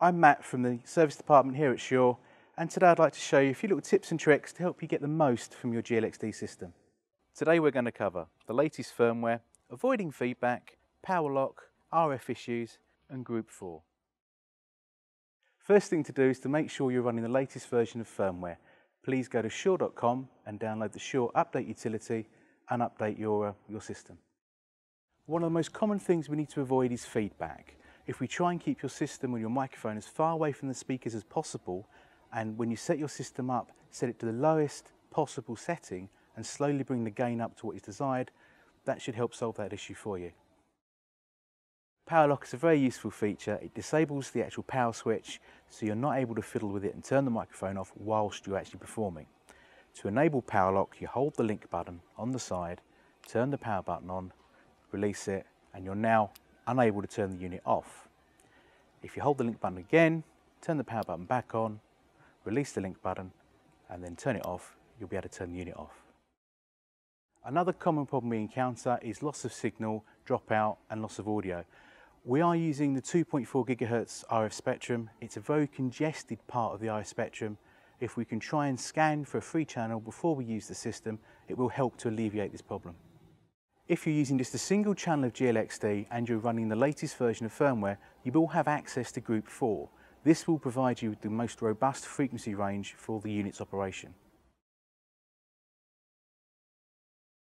I'm Matt from the service department here at Shure, and today I'd like to show you a few little tips and tricks to help you get the most from your GLX-D system. Today we're going to cover the latest firmware, avoiding feedback, Powerlock, RF issues and Group 4. First thing to do is to make sure you're running the latest version of firmware. Please go to shure.com and download the Shure Update utility and update your system. One of the most common things we need to avoid is feedback. If we try and keep your system or your microphone as far away from the speakers as possible, and when you set your system up, set it to the lowest possible setting and slowly bring the gain up to what is desired, that should help solve that issue for you. Powerlock is a very useful feature. It disables the actual power switch, so you're not able to fiddle with it and turn the microphone off whilst you're actually performing. To enable Powerlock, you hold the link button on the side, turn the power button on, release it, and you're now unable to turn the unit off. If you hold the link button again, turn the power button back on, release the link button, and then turn it off, you'll be able to turn the unit off. Another common problem we encounter is loss of signal, dropout, and loss of audio. We are using the 2.4 gigahertz RF spectrum. It's a very congested part of the RF spectrum. If we can try and scan for a free channel before we use the system, it will help to alleviate this problem. If you're using just a single channel of GLX-D and you're running the latest version of firmware, you will have access to Group 4. This will provide you with the most robust frequency range for the unit's operation.